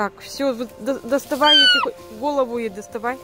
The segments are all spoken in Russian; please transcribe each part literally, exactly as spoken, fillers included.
Так, все, доставай ее тихо, голову ей доставай.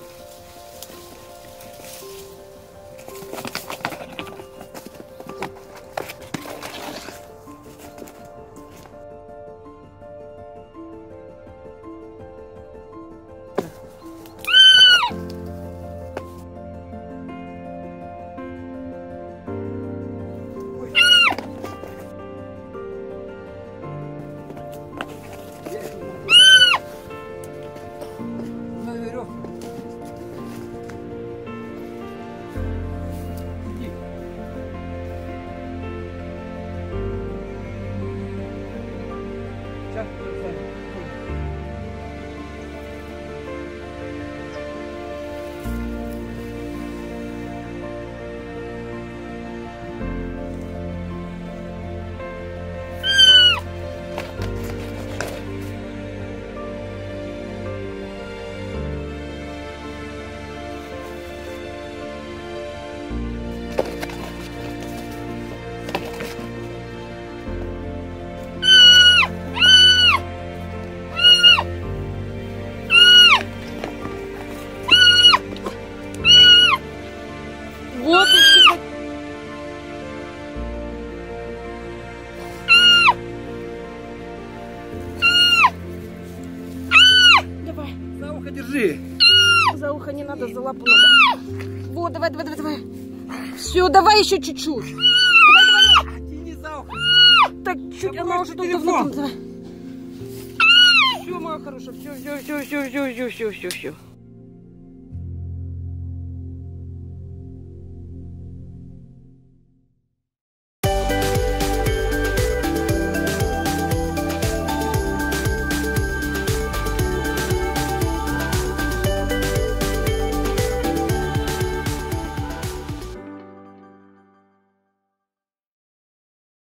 За ухо не надо, за лапу надо. Вот, давай, давай, давай, давай. Все, давай еще чуть-чуть. Давай, давай, давай. Тяни за ухо. Так, чуть, она уже тут давно. Все, моя хорошая, все, все, все, все, все, все, все, все.